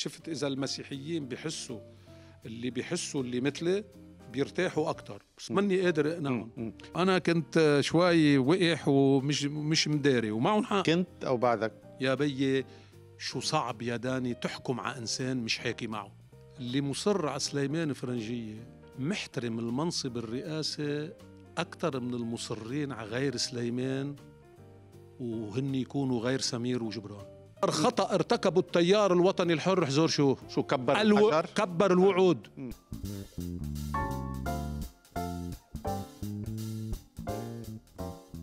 شفت إذا المسيحيين بيحسوا اللي مثلي بيرتاحوا أكتر، بس ماني قادر أقنعهم. أنا كنت شوي وقح ومش مداري ومعهم حق. كنت أو بعدك؟ يا بيي شو صعب يا داني تحكم على إنسان مش حاكي معه. اللي مصر على سليمان فرنجية محترم المنصب الرئاسي أكتر من المصرين على غير سليمان وهن يكونوا غير سمير وجبران. خطأ ارتكبوا التيار الوطني الحر، حزور شو كبر الحجر، كبر الوعود.